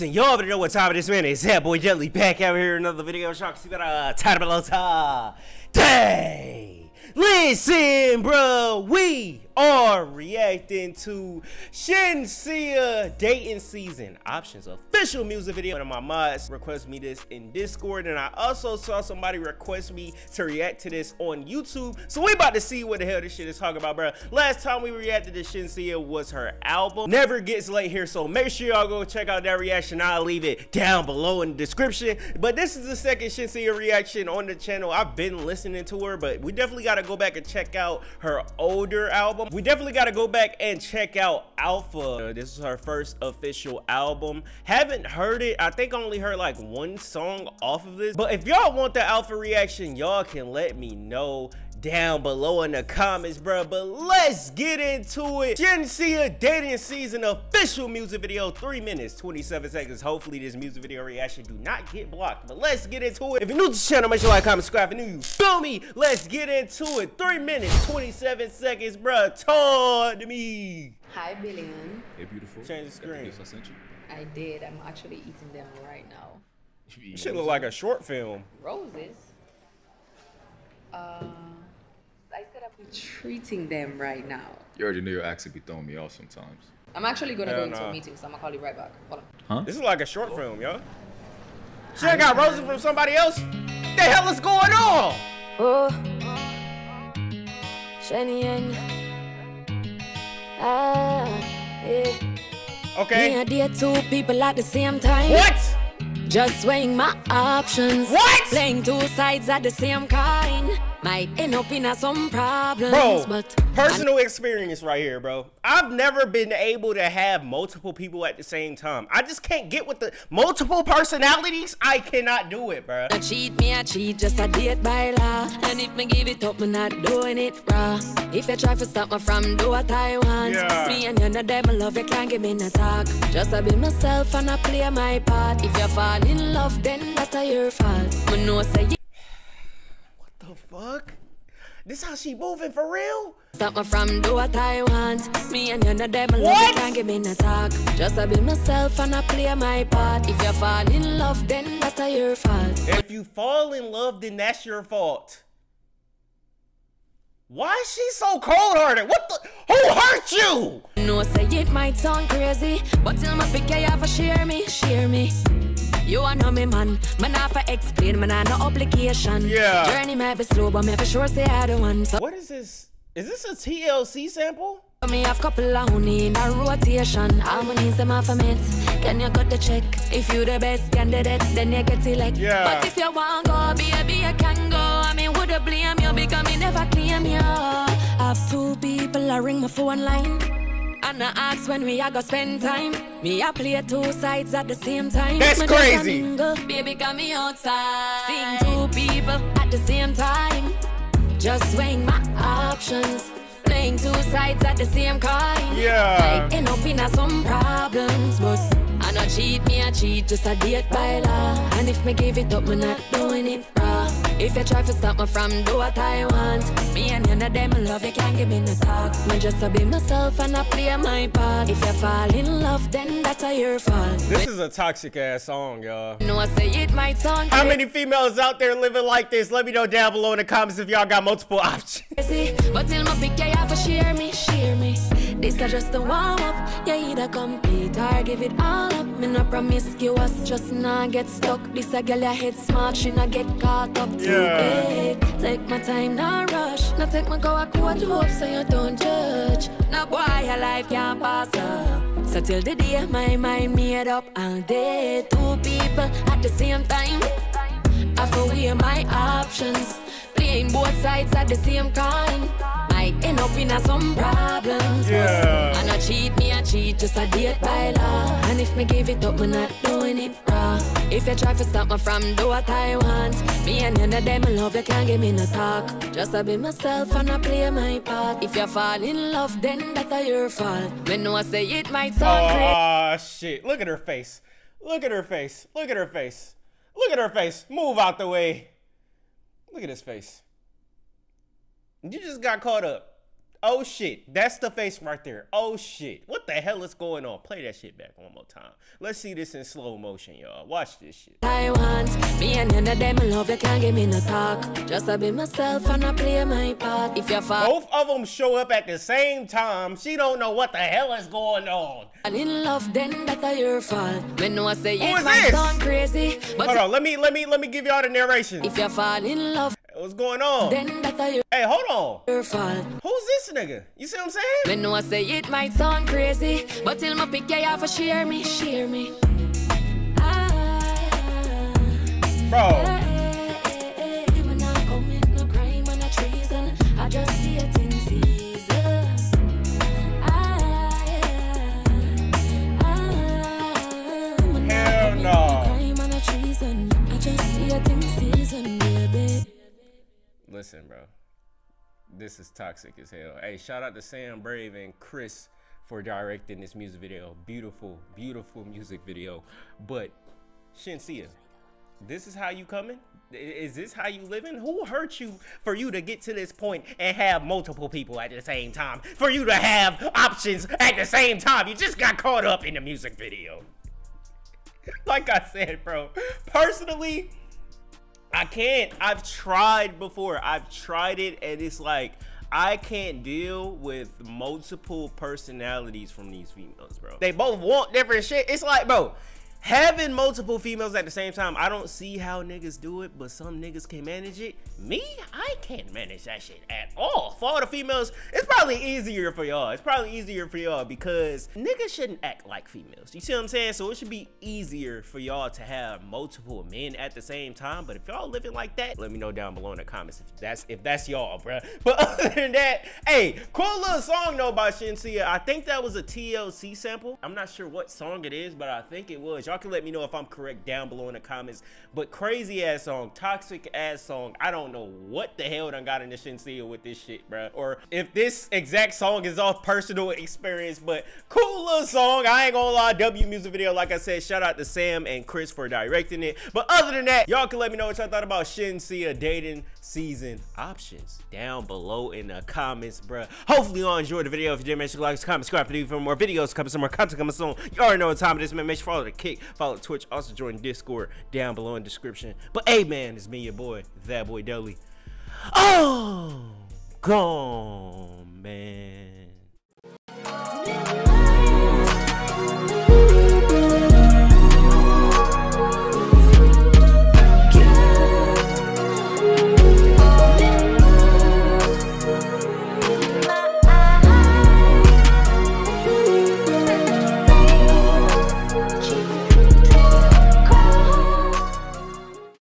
Listen, y'all already know what time it is, man. It's that boy DELI back out here in another video. Y'all can see that title below top. Dang! Listen, bro, we are reacting to Shenseea dating season options official music video. One of my mods requested me this in Discord, and I also saw somebody request me to react to this on YouTube, so we about to see what the hell this shit is talking about, bro. Last time we reacted to Shenseea was her album Never Gets Late Here, so make sure y'all go check out that reaction. I'll leave it down below in the description, but this is the second Shenseea reaction on the channel. I've been listening to her, but we definitely got to go back and check out her older album. We definitely got to go back and check out Alpha. This is her first official album. Haven't heard it. I think I only heard like one song off of this. But if y'all want the Alpha reaction, y'all can let me know down below in the comments, bro. But let's get into it. Shenseea dating season official music video, 3 minutes 27 seconds. Hopefully this music video reaction do not get blocked, but let's get into it. If you're new to this channel, make sure you like, comment, subscribe, and you feel me. Let's get into it. 3 minutes 27 seconds, bro. Talk to me. Hi, Billion. Hey, beautiful. Change the screen. I sent you. I did. I'm actually eating them right now. This shit look like a short film. Roses. I said I've been treating them right now. You already knew your accent be throwing me off sometimes. I'm actually gonna go into a meeting, so I'm gonna call you right back. Hold on. Huh? This is like a short film, yo. She got roses from somebody else. What the hell is going on? Okay. Me and dear two people at the same time. What? Just weighing my options. What? Playing two sides at the same kind. Might end up in some problems, bro. But personal experience right here, bro. I've never been able to have multiple people at the same time. I just can't get with the multiple personalities. I cannot do it, bro. I cheat, just I did by law. And if me give it up, me not doing it raw. If you try to stop me from do what I want, me and you know them, I love you, can't give me no talk. Just I be myself and I play my part. If you fall in love, then that's your fault. Me know say you. The fuck? This how she moving for real? Stop me from do what I want. Me and you know them, I love you, can't give me no talk. Just I be myself and I play my part. If you fall in love, then that's your fault. If you fall in love, then that's your fault. Why is she so cold-hearted? What the? Who hurt you? No, say it might sound crazy, but till my pick I have to share me. You are know me, man, I for explain, man, I no obligation. Yeah. Journey might be slow, but me for sure say I don't want. So what is this? Is this a TLC sample? Me have couple of honey in a rotation. Harmonies them off of it. Can you cut the check? If you the best candidate, then you get select. Yeah. But if you want go, baby, you can go. I mean, would I blame you? Because me never claim you. Have two people, I ring my phone line. And I ask when we are gonna spend time. Me, I play two sides at the same time. That's crazy. Baby, got me outside. Seeing two people at the same time. Just weighing my options. Playing two sides at the same kind. Yeah. End up in some problems, but I no cheat, me I cheat, just a date by law. And if me give it up, me not doing it raw. If you try to stop me from do what I want, me and you know them, I love you, can't give me no talk. Me just to be myself and I play my part. If you fall in love, then that's your fault. This is a toxic ass song, y'all. No, I say it might sound. How many females out there living like this? Let me know down below in the comments if y'all got multiple options. But till my pick, you have to share me. This is just a warm-up. You either complete or give it all up. Me no promiscuous, just not get stuck. This a girl, your head smart, she not get caught up too big. Take my time, not rush. Now take my go, I could hope so you don't judge. Now boy, your life can't pass up. So till the day my mind made up, I'll date two people at the same time. I forweigh my options. Playing both sides at the same time. End up in some problems. Yeah. And I cheat, me I cheat, just a date by law. And if me give it up, me not doing it raw. If you try to stop me from do what I want, me and you know them, I love you, can't give me no talk. Just I be myself and I play my part. If you fall in love, then that's your fault. Me know I say it might sound crazy. Aw, shit, look at her face. Look at her face. Look at her face. Look at her face. Move out the way. Look at his face. You just got caught up. Oh shit, that's the face right there. Oh shit, what the hell is going on? Play that shit back one more time. Let's see this in slow motion, y'all. Watch this shit. I want me and you, them love you, can't give me no talk. Just I be myself and I play my part. If you're far, both of them show up at the same time. She don't know what the hell is going on. And in love, then that's your fault. When no I say it might sound crazy, but hold on, let me give y'all the narration. If you fall in love. What's going on? Hey, hold on. Who's this nigga? You see what I'm saying? When no I say it might sound crazy, but till my pick you for share me, share me. Bro. Hell no. Listen, bro, this is toxic as hell. Hey, shout out to Sam Brave and Chris for directing this music video. Beautiful, beautiful music video. But Shenseea, this is how you coming? Is this how you living? Who hurt you for you to get to this point and have multiple people at the same time? For you to have options at the same time? You just got caught up in the music video. Like I said, bro, personally, I can't. I've tried before. I've tried it, and it's like I can't deal with multiple personalities from these females, bro. They both want different shit. It's like, bro, having multiple females at the same time, I don't see how niggas do it, but some niggas can manage it. Me, I can't manage that shit at all. For all the females, it's probably easier for y'all. It's probably easier for y'all because niggas shouldn't act like females. You see what I'm saying? So it should be easier for y'all to have multiple men at the same time. But if y'all living like that, let me know down below in the comments if that's y'all, bruh. But other than that, hey, cool little song though by Shenseea. I think that was a TLC sample. I'm not sure what song it is, but I think it was. Y'all can let me know if I'm correct down below in the comments. But crazy ass song, toxic ass song. I don't know what the hell done got into Shenseea with this shit, bro. Or if this exact song is off personal experience, but cool little song. I ain't gonna lie, W music video. Like I said, shout out to Sam and Chris for directing it. But other than that, y'all can let me know what y'all thought about Shenseea dating season options down below in the comments, bro. Hopefully y'all enjoyed the video. If you did, make sure to like, comment, subscribe for more videos, coming some more content coming soon. You already know what time it is, man. Make sure to follow the kick. Follow Twitch, also join Discord down below in the description. But hey man, it's me, your boy, that boy Deli. Oh, gone, man.